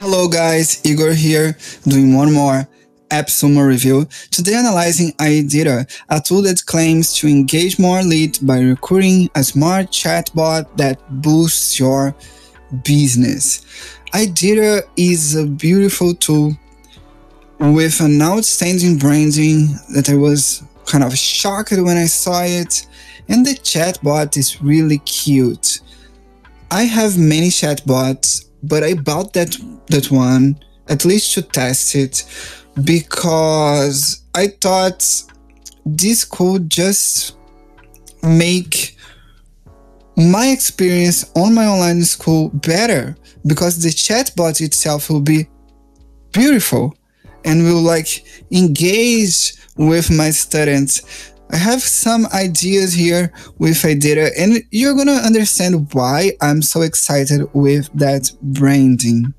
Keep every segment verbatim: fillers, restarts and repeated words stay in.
Hello guys, Igor here, doing one more AppSumo review, today analyzing Ideta, a tool that claims to engage more leads by recruiting a smart chatbot that boosts your business. Ideta is a beautiful tool with an outstanding branding that I was kind of shocked when I saw it, and the chatbot is really cute. I have many chatbots, but I bought that that one at least to test it because I thought this could just make my experience on my online school better, because the chatbot itself will be beautiful and will like engage with my students. I have some ideas here with Ideta, and you're gonna understand why I'm so excited with that branding,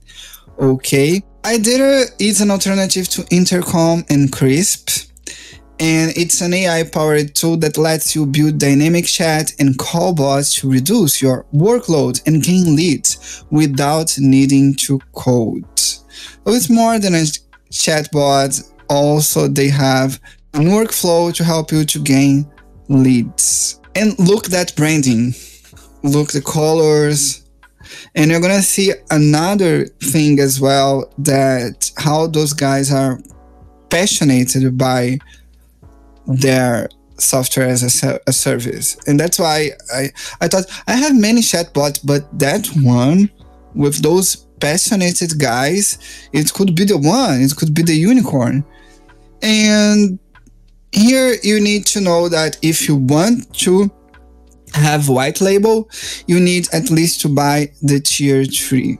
okay? Ideta is an alternative to Intercom and Crisp, and it's an A I-powered tool that lets you build dynamic chat and call bots to reduce your workload and gain leads without needing to code. So it's more than a chatbot. Also, they have and workflow to help you to gain leads. And look that branding, look the colors, and you're gonna see another thing as well, that how those guys are passionate by their software as a, a service. And that's why I, I thought I have many chatbots, but that one with those passionate guys, it could be the one, it could be the unicorn. And here you need to know that if you want to have white label, you need at least to buy the tier three.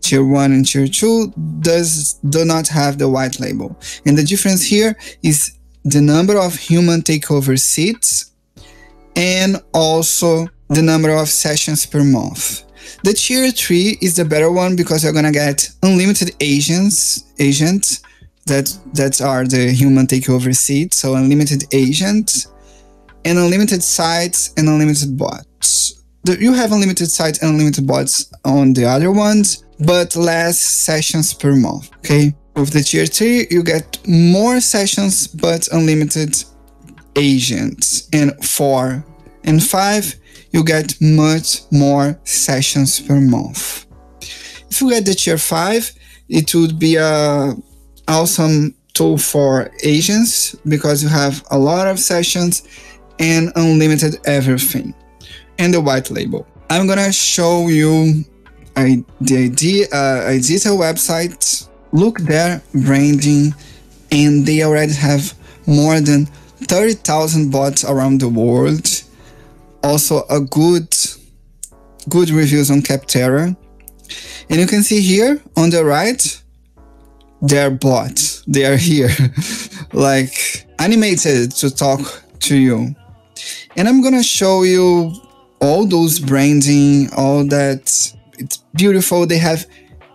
Tier one and tier two does do not have the white label. And the difference here is the number of human takeover seats and also the number of sessions per month. The tier three is the better one because you're gonna get unlimited agents, agents, that that are the human takeover seats, so unlimited agents and unlimited sites and unlimited bots. You have unlimited sites and unlimited bots on the other ones, but less sessions per month, okay? With the tier three, you get more sessions, but unlimited agents. And four and five, you get much more sessions per month. If you get the tier five, it would be a awesome tool for agents because you have a lot of sessions and unlimited everything and the white label. I'm gonna show you I, the idea, uh, Ideta website. Look their branding, and they already have more than thirty thousand bots around the world. Also a good good reviews on Capterra, and you can see here on the right their bots, they are here like animated to talk to you. And I'm gonna show you all those branding, all that. It's beautiful. They have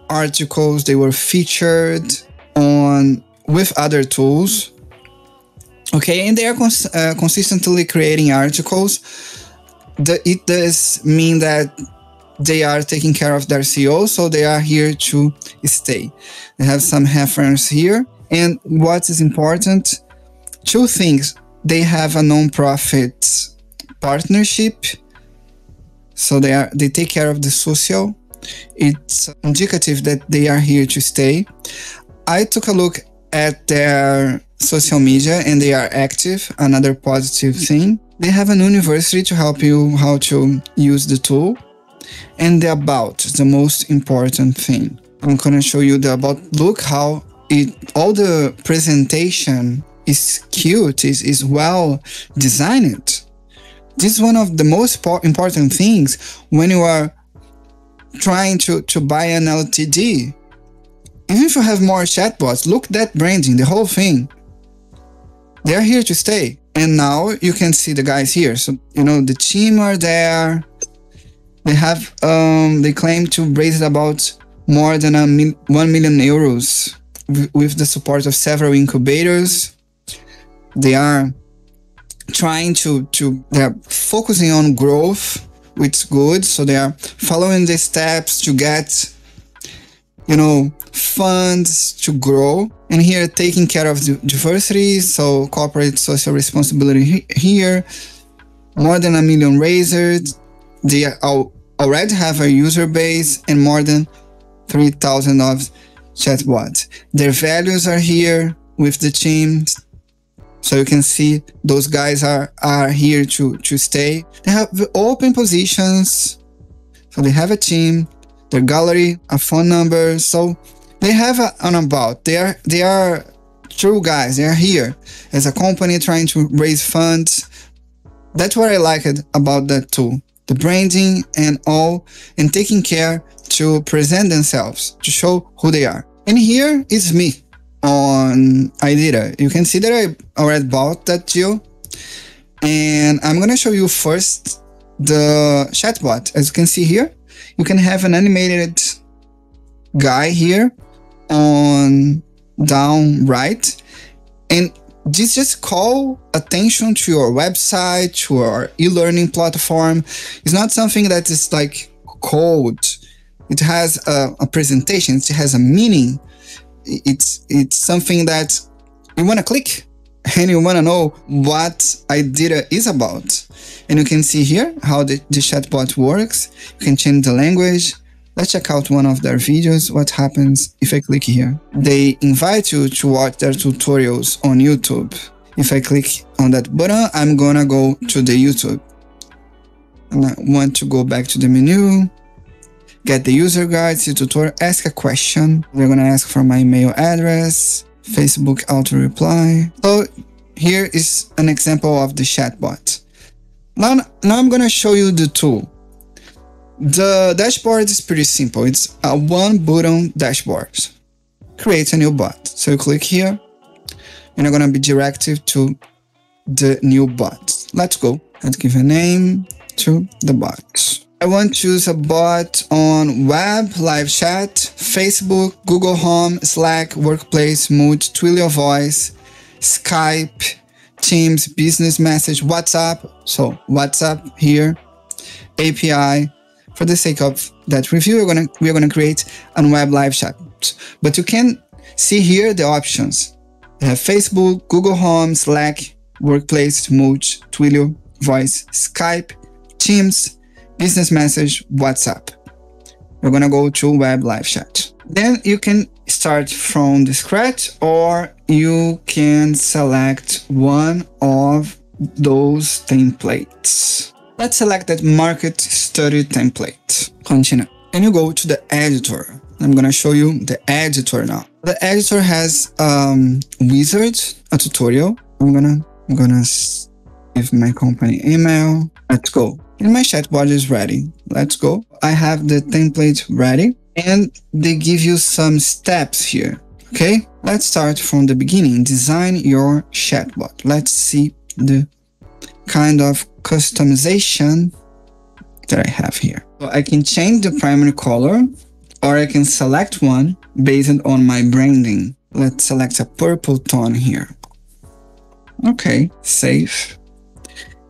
articles, they were featured on with other tools, okay? And they are cons uh, consistently creating articles. The, it does mean that they are taking care of their C E O, so they are here to stay. They have some reference here. And what is important, two things. They have a non-profit partnership, so they are they take care of the social. It's indicative that they are here to stay. I took a look at their social media, and they are active, another positive thing. They have an university to help you how to use the tool. And the about, the most important thing. I'm gonna show you the about. Look how it, all the presentation is cute, is, is well designed. This is one of the most important things when you are trying to, to buy an L T D. Even if you have more chatbots, look that branding, the whole thing. They're here to stay. And now you can see the guys here. So, you know, the team are there. They have, um, they claim to raise about more than a mil one million euros with the support of several incubators. They are trying to, to, they are focusing on growth, which is good. So they are following the steps to get you know, funds to grow. And here, taking care of diversity, so corporate social responsibility here, more than a million raisers. They already have a user base and more than three thousand of chatbots. Their values are here with the teams. So you can see those guys are, are here to, to stay. They have open positions. So they have a team, their gallery, a phone number. So they have a, an about. They are, they are true guys. They are here as a company trying to raise funds. That's what I liked about that tool. The branding and all, and taking care to present themselves, to show who they are. And here is me on Ideta. You can see that I already bought that deal. And I'm gonna show you first the chatbot. As you can see here, you can have an animated guy here on down right. And this just call attention to your website, to your e-learning platform. It's not something that is like code. It has a, a presentation. It has a meaning. It's it's something that you want to click and you want to know what Ideta is about. And you can see here how the, the chatbot works. You can change the language. Let's check out one of their videos. What happens if I click here? They invite you to watch their tutorials on YouTube. If I click on that button, I'm gonna go to the YouTube. And I want to go back to the menu, get the user guides, the tutorial, ask a question. We're gonna ask for my email address, Facebook auto reply. So here is an example of the chatbot. Now, now I'm gonna show you the tool. The dashboard is pretty simple. It's a one button dashboard. Create a new bot. So you click here and I'm going to be directed to the new bot. Let's go and give a name to the bot. I want to use a bot on web, live chat, Facebook, Google Home, Slack, Workplace, Mood, Twilio Voice, Skype, Teams, Business Message, WhatsApp. So WhatsApp here, A P I. For the sake of that review, we're gonna we're gonna create a web live chat. But you can see here the options. They have Facebook, Google Home, Slack, Workplace, Mood, Twilio, Voice, Skype, Teams, Business Message, WhatsApp. We're gonna go to web live chat. Then you can start from the scratch, or you can select one of those templates. Let's select that market study template. Continue. And you go to the editor. I'm going to show you the editor now. The editor has um, wizard, a tutorial. I'm going to I'm gonna give my company email. Let's go. And my chatbot is ready. Let's go. I have the template ready. And they give you some steps here. Okay. Let's start from the beginning. Design your chatbot. Let's see the kind of customization that I have here. So I can change the primary color, or I can select one based on my branding. Let's select a purple tone here. Okay, save.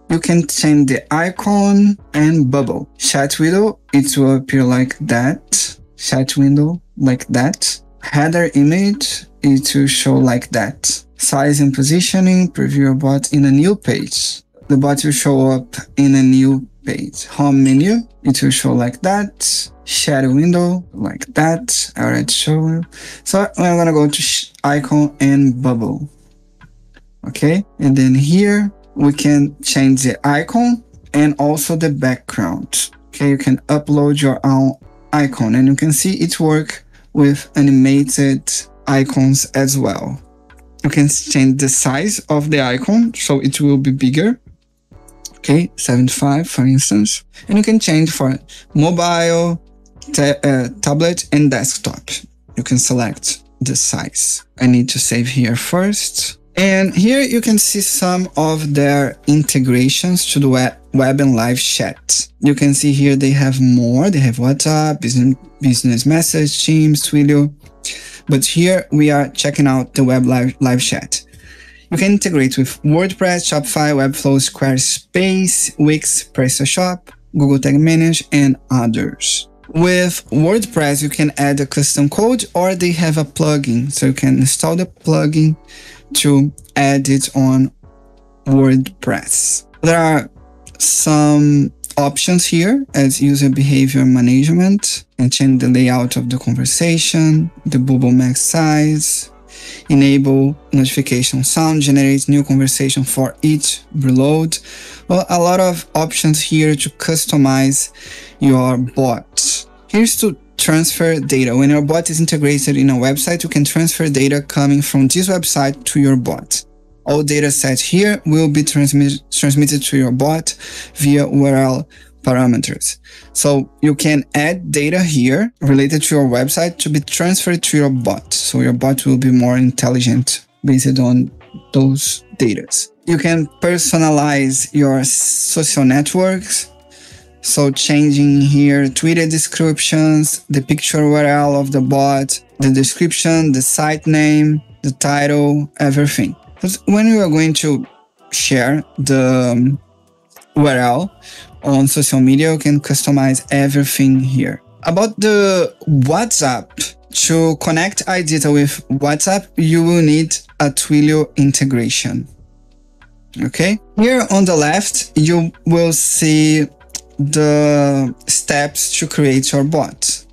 You can change the icon and bubble. Chat window, it will appear like that. Chat window like that. Header image, it will show like that. Size and positioning, preview a bot in a new page. The bot will show up in a new page. Home menu, it will show like that. Shadow window, like that. I already showed you. So I'm gonna go to icon and bubble. Okay, and then here we can change the icon and also the background. Okay, you can upload your own icon, and you can see it work with animated icons as well. You can change the size of the icon, so it will be bigger. Okay, seventy-five for instance. And you can change for mobile, ta uh, tablet and desktop. You can select the size. I need to save here first. And here you can see some of their integrations to the web, web and live chat. You can see here they have more. They have WhatsApp, business, business message, Teams, Twilio. But here we are checking out the web live, live chat. You can integrate with WordPress, Shopify, Webflow, Squarespace, Wix, PrestaShop, Google Tag Manager, and others. With WordPress, you can add a custom code, or they have a plugin. So you can install the plugin to add it on WordPress. There are some options here as user behavior management, and change the layout of the conversation, the bubble max size, enable notification sound, generate new conversation for each reload. Well, a lot of options here to customize your bot. Here's to transfer data. When your bot is integrated in a website, you can transfer data coming from this website to your bot. All data set here will be transmit transmitted to your bot via U R L parameters. So you can add data here related to your website to be transferred to your bot. So your bot will be more intelligent based on those data. You can personalize your social networks. So changing here Twitter descriptions, the picture U R L of the bot, the description, the site name, the title, everything. But when you are going to share the U R L on social media, you can customize everything here. About the WhatsApp, to connect Ideta with WhatsApp, you will need a Twilio integration. Okay, here on the left, you will see the steps to create your bot.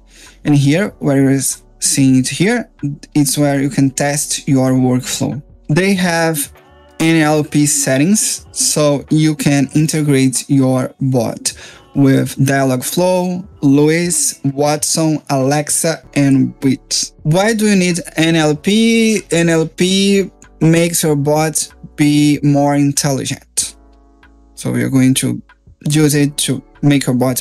And here, where you're seeing it here, it's where you can test your workflow. They have N L P settings, so you can integrate your bot with Dialogflow, Luis, Watson, Alexa, and W I T. Why do you need N L P? N L P makes your bot be more intelligent. So you're going to use it to make your bot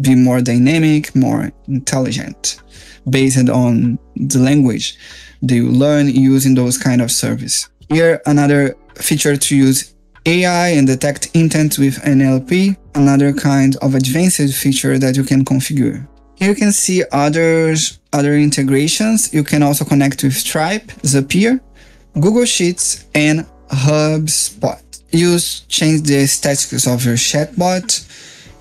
be more dynamic, more intelligent, based on the language that you learn using those kind of service. Here, another feature to use A I and detect intent with N L P, another kind of advanced feature that you can configure. Here you can see others, other integrations. You can also connect with Stripe, Zapier, Google Sheets, and HubSpot. You change the statistics of your chatbot.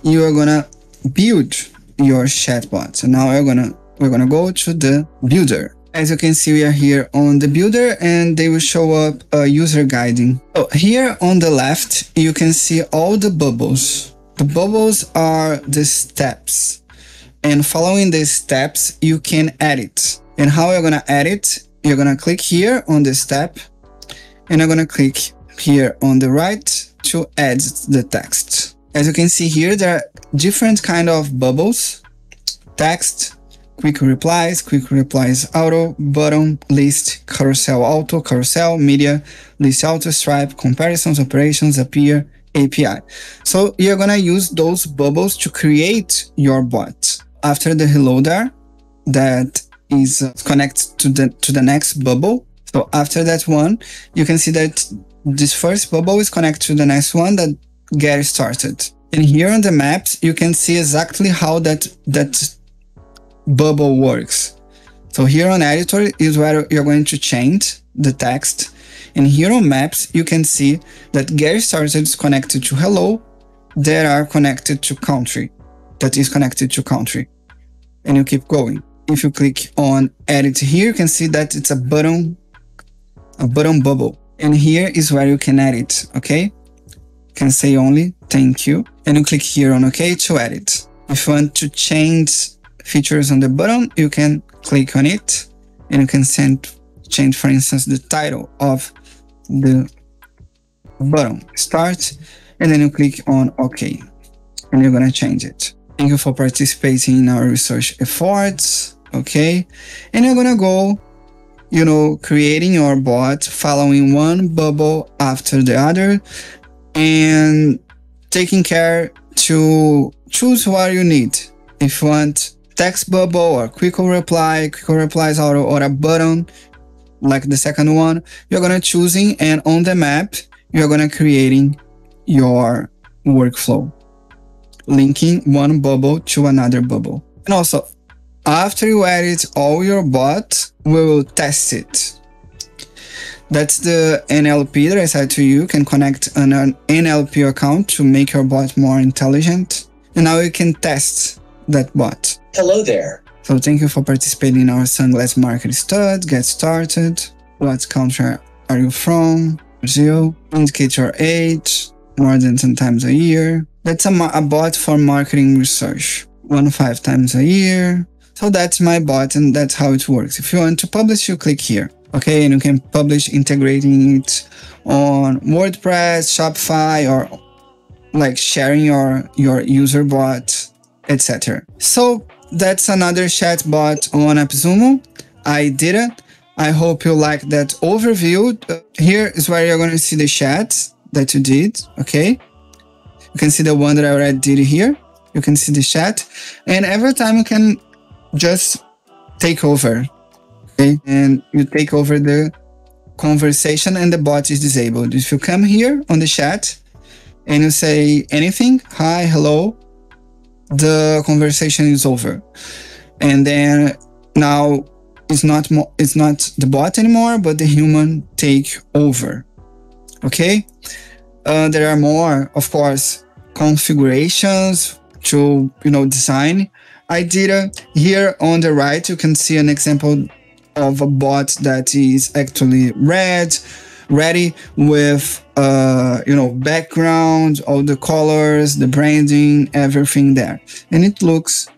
You are gonna build your chatbot. So now we're gonna we're gonna go to the builder. As you can see, we are here on the builder, and they will show up a user guiding. So here on the left, you can see all the bubbles. The bubbles are the steps, and following these steps, you can edit. And how you're gonna edit? You're gonna click here on the step, and I'm gonna click here on the right to add the text. As you can see here, there are different kind of bubbles: text, quick replies, quick replies auto, button, list, carousel auto, carousel, media, list auto, Stripe, comparisons, operations, appear, A P I. So you're gonna use those bubbles to create your bot. After the hello there, that is connected to the to the next bubble. So after that one, you can see that this first bubble is connected to the next one, that get started. And here on the maps, you can see exactly how that that bubble works. So here on editor is where you're going to change the text, and here on maps you can see that get started is connected to hello, there are connected to country, that is connected to country, and you keep going. If you click on edit here, you can see that it's a button a button bubble, and here is where you can edit. Okay, you can say only thank you, and you click here on okay to edit. If you want to change features on the button, you can click on it, and you can send change, for instance, the title of the button, start, and then you click on OK, and you're gonna change it. Thank you for participating in our research efforts. Okay, and you're gonna go, you know, creating your bot, following one bubble after the other, and taking care to choose what you need. If you want text bubble or quick reply, quick replies auto, or a button like the second one, you're gonna choosing, and on the map you're gonna creating your workflow, linking one bubble to another bubble. And also, after you edit all your bots, we will test it. That's the N L P that I said to you. You can connect an N L P account to make your bot more intelligent, and now you can test that bot. Hello there. So thank you for participating in our Sunglass Market Stud. Get started. What country are you from? Brazil. Indicate your age. More than ten times a year. That's a, a bot for marketing research. One five times a year. So that's my bot and that's how it works. If you want to publish, you click here. Okay, and you can publish integrating it on WordPress, Shopify, or like sharing your, your user bot, et cetera. So that's another chat bot on AppSumo. I did it. I hope you like that overview. Here is where you're going to see the chat that you did. Okay. You can see the one that I already did here. You can see the chat, and every time you can just take over. Okay. And you take over the conversation and the bot is disabled. If you come here on the chat and you say anything, hi, hello, the conversation is over. And then now it's not mo it's not the bot anymore, but the human take over. Okay. Uh, there are more, of course, configurations to, you know, design Ideta. Here on the right, you can see an example of a bot that is actually red, ready with, uh, you know, background, all the colors, the branding, everything there. And it looks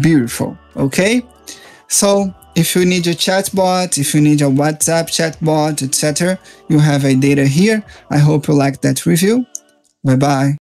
beautiful. Okay. So if you need a chatbot, if you need a WhatsApp chatbot, et cetera, you have Ideta here. I hope you like that review. Bye-bye.